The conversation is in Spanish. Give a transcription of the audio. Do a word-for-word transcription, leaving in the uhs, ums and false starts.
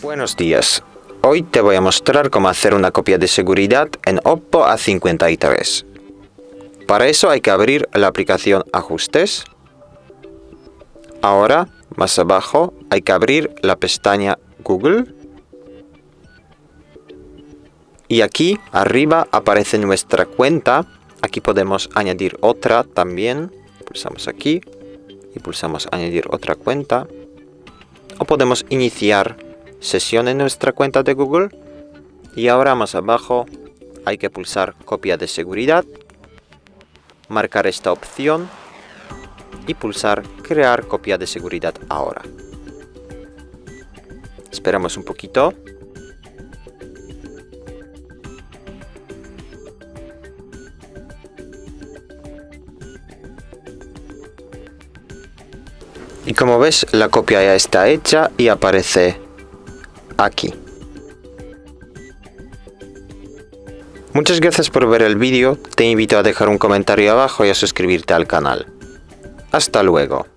Buenos días, hoy te voy a mostrar cómo hacer una copia de seguridad en OPPO A cincuenta y tres. Para eso hay que abrir la aplicación Ajustes. Ahora, más abajo, hay que abrir la pestaña Google. Y aquí arriba aparece nuestra cuenta. Aquí podemos añadir otra también, pulsamos aquí y pulsamos añadir otra cuenta. O podemos iniciar sesión en nuestra cuenta de Google. Y ahora más abajo hay que pulsar copia de seguridad, marcar esta opción y pulsar crear copia de seguridad ahora. Esperamos un poquito. Y como ves, la copia ya está hecha y aparece aquí. Muchas gracias por ver el vídeo, te invito a dejar un comentario abajo y a suscribirte al canal. Hasta luego.